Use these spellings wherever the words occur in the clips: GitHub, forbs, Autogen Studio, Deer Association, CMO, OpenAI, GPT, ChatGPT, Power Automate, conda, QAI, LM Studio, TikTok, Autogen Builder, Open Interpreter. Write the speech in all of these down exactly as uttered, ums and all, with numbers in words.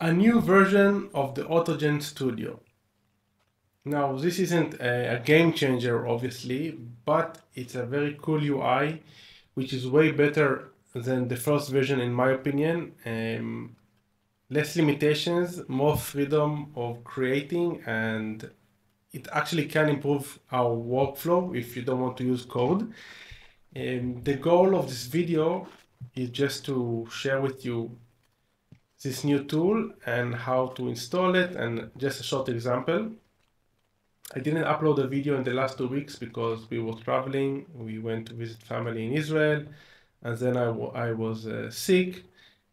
a new version of the Autogen Studio. Now, this isn't a, a game changer, obviously, but it's a very cool U I, which is way better than the first version, in my opinion. Um, less limitations, more freedom of creating, and it actually can improve our workflow if you don't want to use code. And the goal of this video is just to share with you this new tool and how to install it, and just a short example. I didn't upload a video in the last two weeks because we were traveling. We went to visit family in Israel, and then I, I was uh, sick,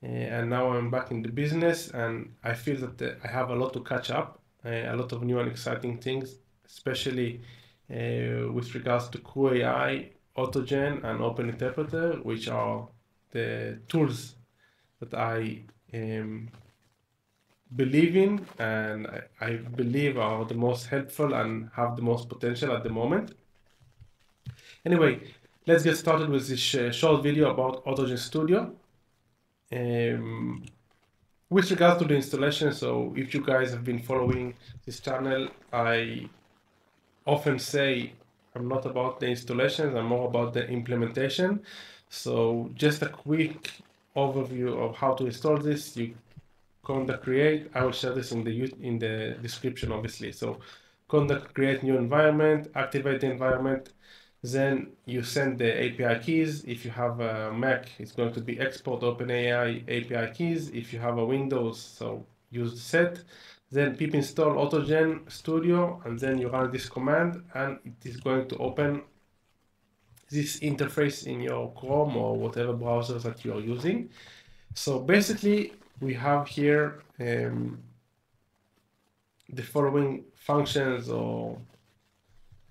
and now I'm back in the business, and I feel that uh, I have a lot to catch up, uh, a lot of new and exciting things, especially uh, with regards to Q A I, Autogen, and Open Interpreter, which are the tools that I um, believe in and I, I believe are the most helpful and have the most potential at the moment. Anyway, let's get started with this sh short video about Autogen Studio. Um, with regards to the installation, so if you guys have been following this channel, I often say I'm not about the installations, I'm more about the implementation. So just a quick overview of how to install this. You conda create, I will share this in the in the description, obviously. So conda create new environment, activate the environment, then you send the A P I keys. If you have a Mac, it's going to be export OpenAI A P I keys. If you have a Windows, so use set. Then pip install Autogen Studio, and then you run this command, and it is going to open this interface in your Chrome or whatever browser that you are using. So basically, we have here um, the following functions or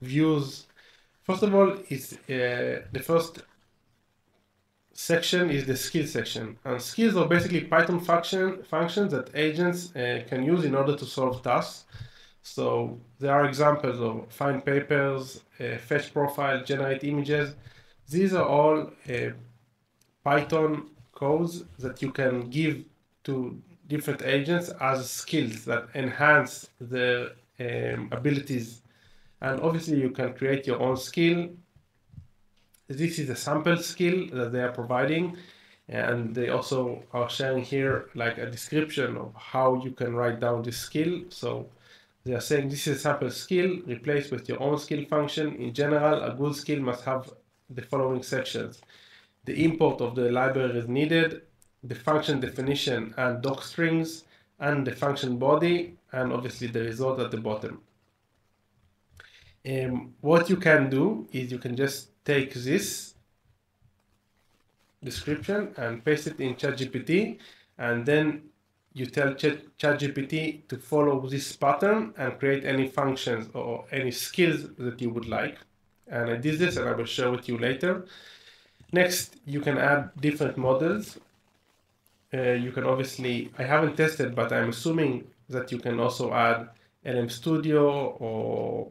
views. First of all, it's, uh, the first section is the skill section, and skills are basically Python function, functions that agents uh, can use in order to solve tasks. So there are examples of find papers, uh, fetch profile, generate images. These are all uh, Python codes that you can give to different agents as skills that enhance their um, abilities. And obviously you can create your own skill. This is a sample skill that they are providing, and they also are sharing here like a description of how you can write down this skill. So they are saying this is a sample skill, replace with your own skill function. In general, a good skill must have the following sections. The import of the library is needed, the function definition and doc strings, and the function body, and obviously the result at the bottom. Um, what you can do is you can just take this description and paste it in ChatGPT, and then you tell ChatGPT to follow this pattern and create any functions or any skills that you would like. And I did this, and I will share with you later. Next, you can add different models. Uh, you can obviously, I haven't tested, but I'm assuming that you can also add L M Studio or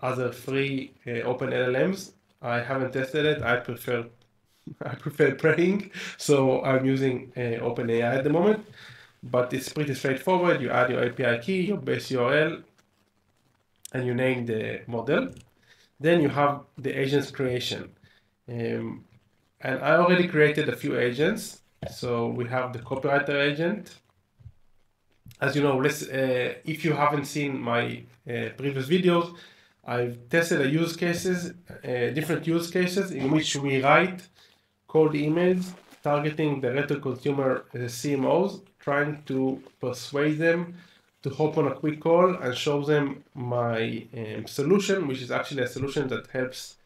other free uh, open L L Ms. I haven't tested it. I prefer I prefer praying, so I'm using uh, OpenAI at the moment. But it's pretty straightforward. You add your A P I key, your base U R L, and you name the model. Then you have the agent's creation. Um, and I already created a few agents. So we have the copywriter agent. As you know, let's, uh, if you haven't seen my uh, previous videos, I've tested a use cases, uh, different use cases in which we write cold emails targeting the direct-to-consumer uh, C M Os, trying to persuade them to hop on a quick call and show them my um, solution, which is actually a solution that helps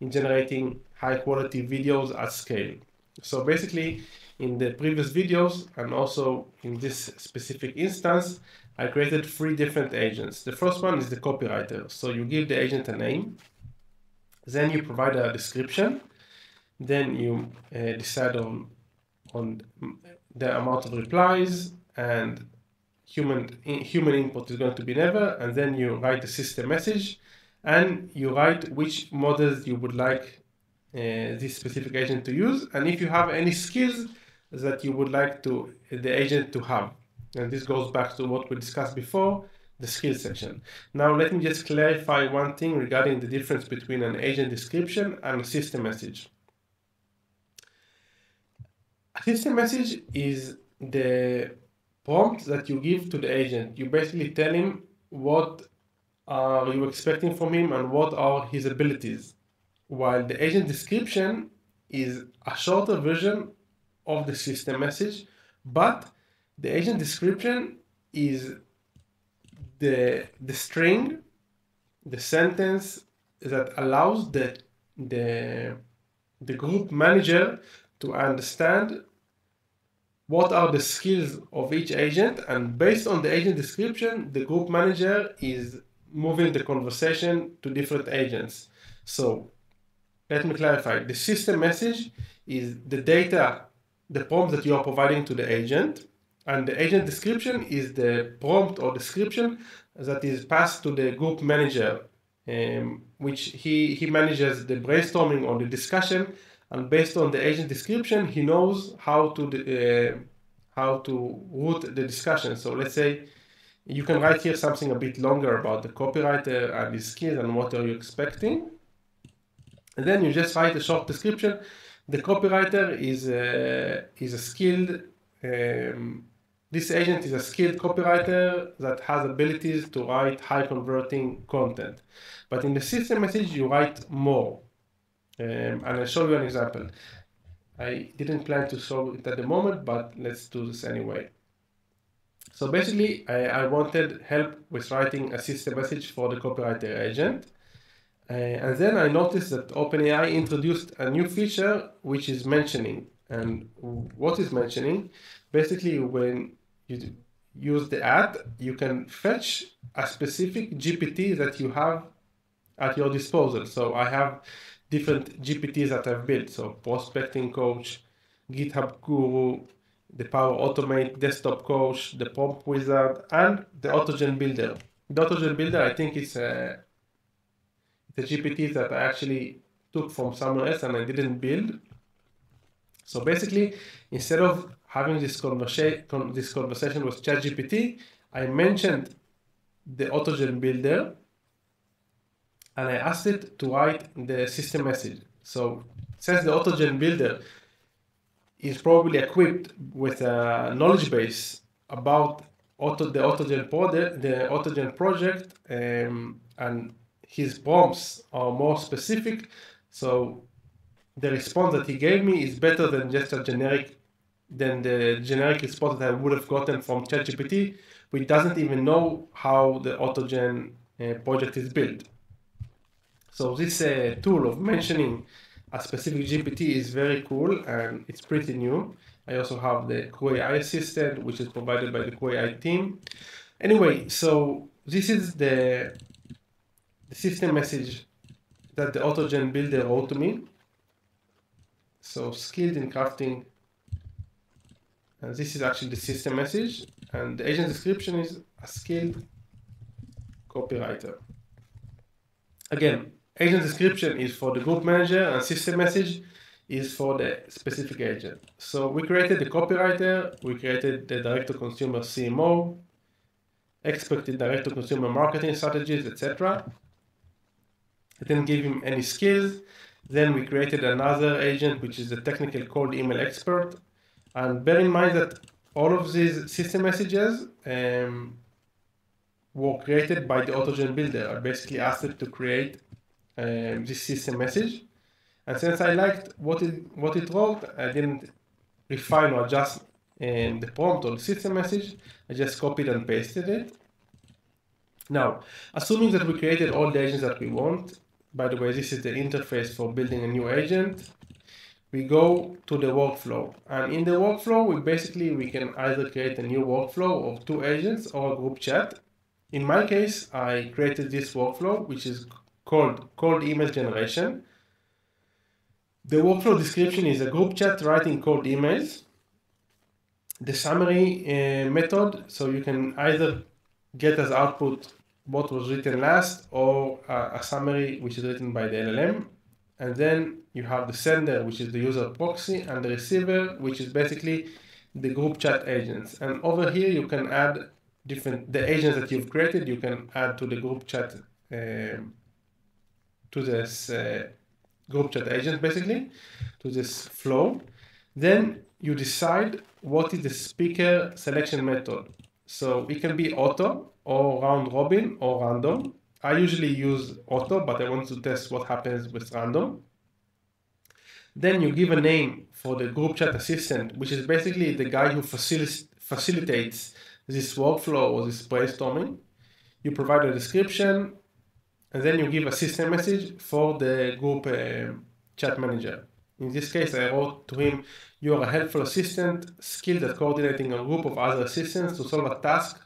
in generating high-quality videos at scale. So basically, in the previous videos and also in this specific instance, I created three different agents. The first one is the copywriter. So you give the agent a name, then you provide a description, then you uh, decide on, on the amount of replies, and human, in, human input is going to be never, and then you write a system message, and you write which models you would like uh, this specific agent to use, and if you have any skills that you would like to the agent to have. And this goes back to what we discussed before, the skill section. Now, let me just clarify one thing regarding the difference between an agent description and a system message. A system message is the prompt that you give to the agent. You basically tell him what are you expecting from him and what are his abilities. While the agent description is a shorter version of the system message, but the agent description is the the string, the sentence that allows the the the group manager to understand what are the skills of each agent, and based on the agent description, the group manager is moving the conversation to different agents. So let me clarify. The system message is the data, the prompt that you are providing to the agent, and the agent description is the prompt or description that is passed to the group manager, um, which he, he manages the brainstorming or the discussion, and based on the agent description, he knows how to uh, how to route the discussion. So let's say you can write here something a bit longer about the copywriter and his skills and what are you expecting. And then you just write a short description. The copywriter is a, is a skilled, um, this agent is a skilled copywriter that has abilities to write high converting content. But in the system message, you write more. Um, and I'll show you an example. I didn't plan to show it at the moment, but let's do this anyway. So basically, I, I wanted help with writing a system message for the copywriter agent. Uh, and then I noticed that OpenAI introduced a new feature, which is mentioning. And what is mentioning? Basically, when you use the ad, you can fetch a specific G P T that you have at your disposal. So I have different G P Ts that I've built. So Prospecting Coach, GitHub Guru, the Power Automate, Desktop Coach, the Prompt Wizard, and the Autogen Builder. The Autogen Builder, I think it's a The G P T that I actually took from somewhere else and I didn't build. So basically, instead of having this conversation con this conversation with ChatGPT, I mentioned the Autogen Builder and I asked it to write the system message. So since the Autogen Builder is probably equipped with a knowledge base about auto the Autogen project, the Autogen project, um, and his prompts are more specific, so the response that he gave me is better than just a generic, than the generic response that I would have gotten from ChatGPT, which doesn't even know how the Autogen uh, project is built. So this uh, tool of mentioning a specific G P T is very cool and it's pretty new. I also have the Q A I assistant, which is provided by the Q A I team. Anyway, so this is the The system message that the Autogen Builder wrote to me. So skilled in crafting, and this is actually the system message, and the agent description is a skilled copywriter. Again, agent description is for the group manager and system message is for the specific agent. So we created the copywriter, we created the direct-to-consumer C M O, expert in direct-to-consumer marketing strategies, et cetera. I didn't give him any skills. Then we created another agent, which is the technical cold email expert. And bear in mind that all of these system messages um, were created by the Autogen Builder. I basically asked it to create um, this system message. And since I liked what it, what it wrote, I didn't refine or adjust um, the prompt or the system message. I just copied and pasted it. Now, assuming that we created all the agents that we want, by the way, this is the interface for building a new agent, we go to the workflow. And in the workflow, we basically, we can either create a new workflow of two agents or a group chat. In my case, I created this workflow, which is called cold email generation. The workflow description is a group chat writing cold emails. The summary uh, method, so you can either get as output what was written last or uh, a summary which is written by the L L M. And then you have the sender, which is the user proxy, and the receiver, which is basically the group chat agents. And over here, you can add different, the agents that you've created, you can add to the group chat, um, to this uh, group chat agent, basically, to this flow. Then you decide what is the speaker selection method. So it can be auto or round robin or random. I usually use auto, but I want to test what happens with random. Then you give a name for the group chat assistant, which is basically the guy who facil- facilitates this workflow or this brainstorming. You provide a description, and then you give a system message for the group uh, chat manager. In this case, I wrote to him, "You are a helpful assistant skilled at coordinating a group of other assistants to solve a task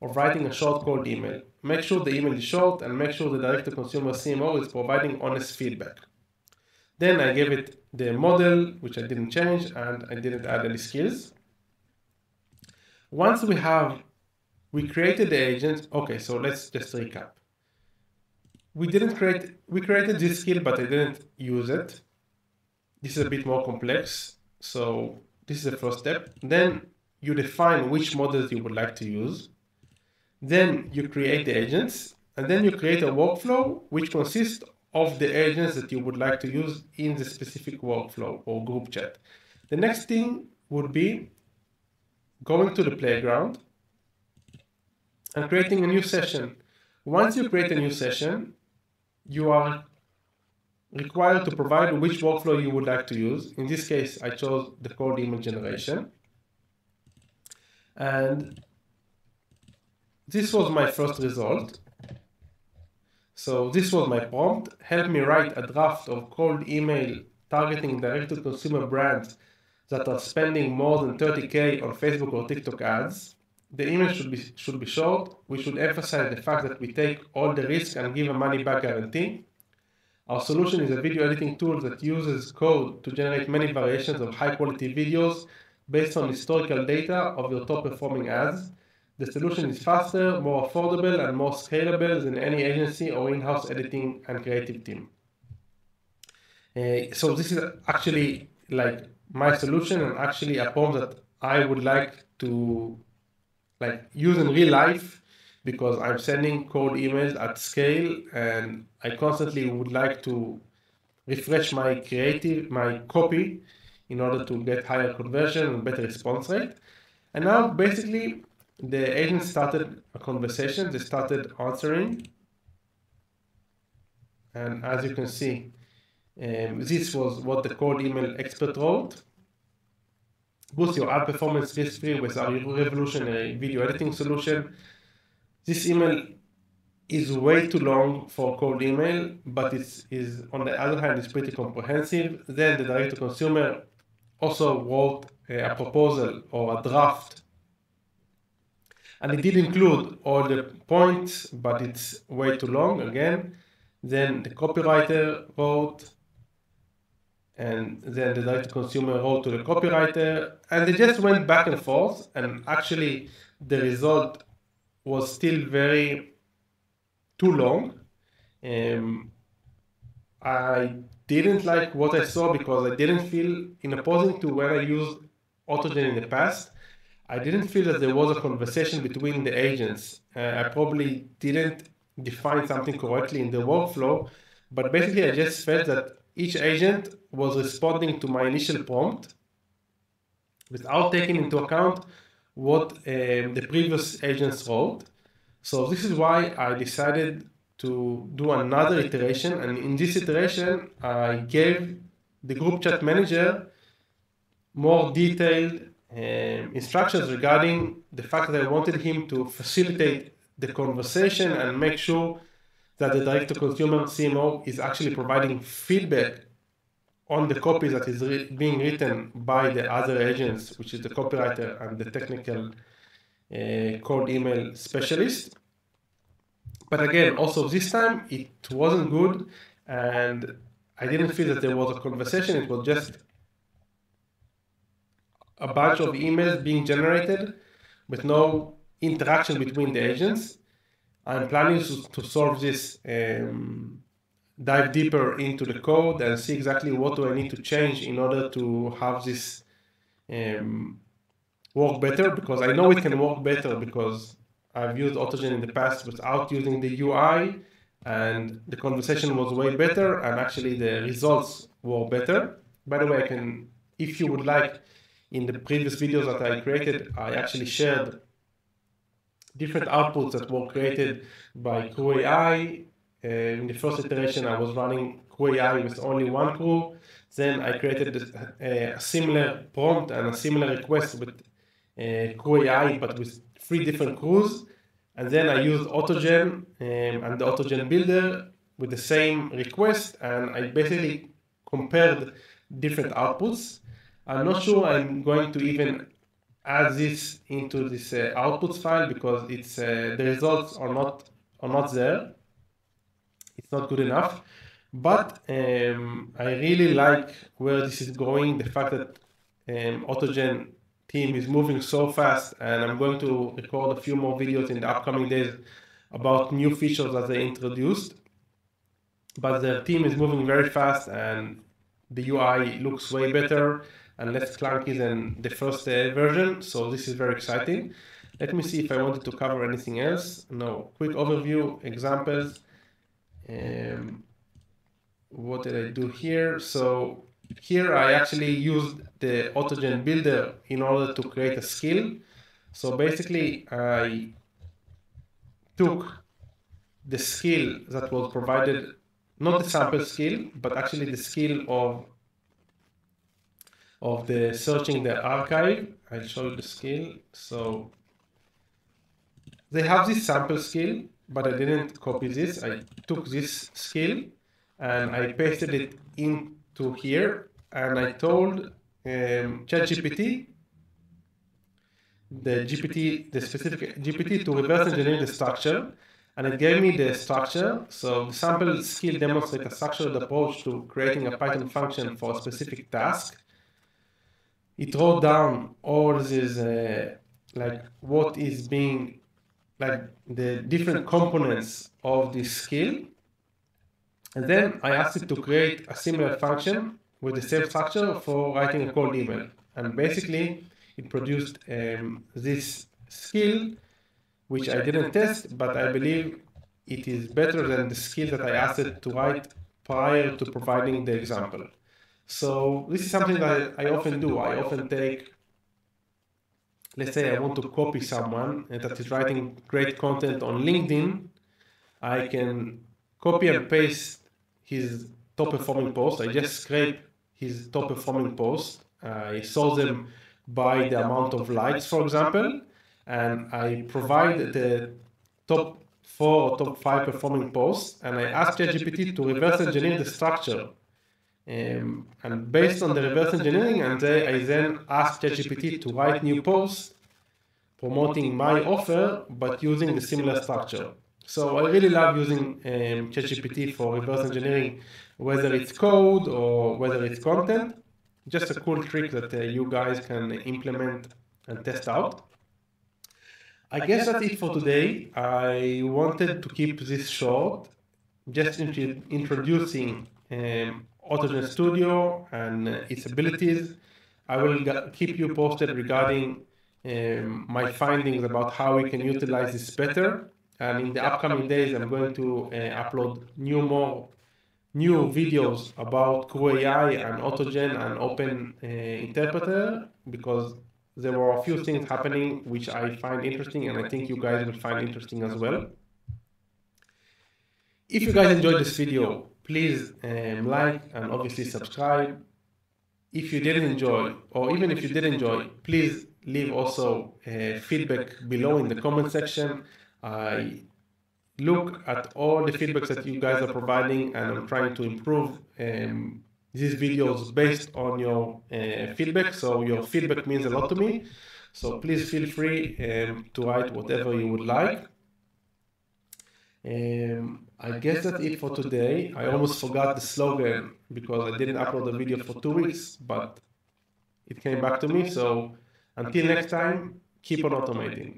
or writing a short cold email. Make sure the email is short and make sure the direct-to-consumer C M O is providing honest feedback." Then I gave it the model, which I didn't change, and I didn't add any skills. Once we have, we created the agent. Okay, so let's just recap. We didn't create, we created this skill, but I didn't use it. This is a bit more complex. So this is the first step. Then you define which models you would like to use. Then you create the agents, and then you create a workflow which consists of the agents that you would like to use in the specific workflow or group chat. The next thing would be going to the playground and creating a new session. Once you create a new session, you are required to provide which workflow you would like to use. In this case, I chose the cold email generation. And this was my first result. So this was my prompt: help me write a draft of cold email targeting direct-to-consumer brands that are spending more than thirty K on Facebook or TikTok ads. The email should be, should be short. We should emphasize the fact that we take all the risk and give a money-back guarantee. Our solution is a video editing tool that uses code to generate many variations of high-quality videos based on historical data of your top-performing ads. The solution is faster, more affordable, and more scalable than any agency or in-house editing and creative team. Uh, so this is actually like my solution, and actually a prompt that I would like to like use in real life, because I'm sending cold emails at scale, and I constantly would like to refresh my creative, my copy, in order to get higher conversion and better response rate. And now basically the agent started a conversation, they started answering. And as you can see, um, this was what the cold email expert wrote. Boost your ad performance risk-free with our revolutionary video editing solution. This email is way too long for cold email, but it is, on the other hand, it's pretty comprehensive. Then the direct-to-consumer also wrote a proposal or a draft, and it did include all the points, but it's way too long again. Then the copywriter wrote, and then the direct-to-consumer wrote to the copywriter, and they just went back and forth, and actually the result was still very too long. Um, I didn't like what I saw because I didn't feel, in opposing to when I used Autogen in the past, I didn't feel that there was a conversation between the agents. Uh, I probably didn't define something correctly in the workflow, but basically I just felt that each agent was responding to my initial prompt without taking into account what um, the previous agents wrote. So this is why I decided to do another iteration. And in this iteration, I gave the group chat manager more detailed Um, instructions regarding the fact that I wanted him to facilitate the conversation and make sure that the direct-to-consumer C M O is actually providing feedback on the copy that is re being written by the other agents, which is the copywriter and the technical uh, cold email specialist. But again, also this time it wasn't good, and I didn't feel that there was a conversation. It was just a bunch of emails being generated with no interaction between the agents. I'm planning to, to solve this, um, dive deeper into the code and see exactly what do I need to change in order to have this um, work better, because I know it can work better because I've used Autogen in the past without using the U I, and the conversation was way better, and actually the results were better. By the way, I can, if you would like, in the previous videos that I created, I actually shared different outputs that were created by Q A I. Uh, in the first iteration, I was running Q A I with only one crew. Then I created a, a similar prompt and a similar request with uh, Q A I, but with three different crews. And then I used Autogen um, and the Autogen builder with the same request, and I basically compared different outputs. I'm not sure I'm going to even add this into this uh, outputs file, because it's uh, the results are not are not there. It's not good enough. But um, I really like where this is going, the fact that um, Autogen team is moving so fast, and I'm going to record a few more videos in the upcoming days about new features that they introduced. But the team is moving very fast, and the U I looks way better and less clunky than the first uh, version, so this is very exciting. Let me see if I wanted to cover anything else. No, quick overview, examples. Um, What did I do here? So here I actually used the Autogen builder in order to create a skill. So basically I took the skill that was provided, not the sample skill, but actually the skill of, of the searching the archive. I'll show you the skill. So they have this sample skill, but I didn't copy this. I took this skill and I pasted it into here, and I told um, ChatGPT, the G P T, the specific G P T, to reverse engineer the structure, and it gave me the structure. So the sample skill demonstrates a structured approach to creating a Python function for a specific task. It wrote down all these, uh, like what is being, like the different components of this skill. And then I asked it to create a similar function with the same structure for writing a cold email. And basically, it produced um, this skill, which I didn't test, but I believe it is better than the skill that I asked it to write prior to providing the example. So this is something that I often do. I often take, let's say I want to copy someone that is writing great content on LinkedIn. I can copy and paste his top performing post. I just scrape his top performing post. I sort them by the amount of likes, for example, and I provide the top four or top five performing posts, and I ask ChatGPT to reverse engineer the structure. Um, and based on the reverse engineering, and they, I then ask ChatGPT to write new posts promoting my offer, but using the similar structure. So I really love using um, ChatGPT for reverse engineering, whether it's code or whether it's content. Just a cool trick that uh, you guys can implement and test out. I guess that's it for today. I wanted to keep this short, just int introducing um, Autogen Studio and its abilities. I will keep you posted regarding um, my findings about how we can utilize this better. And in the upcoming days, I'm going to uh, upload new more new videos about Q A I and Autogen and Open uh, Interpreter, because there were a few things happening which I find interesting, and I think you guys will find interesting as well. If you guys enjoyed this video, please um, like and obviously subscribe. If you didn't enjoy, or even if you did enjoy, please leave also uh, feedback below in the comment section. I look at all the feedbacks that you guys are providing, and I'm trying to improve um, these videos based on your uh, feedback. So your feedback means a lot to me. So please feel free um, to write whatever you would like. Um, I guess that's it for today. I almost forgot the slogan because I didn't upload a video for two weeks, but it came back to me. So until next time, keep on automating.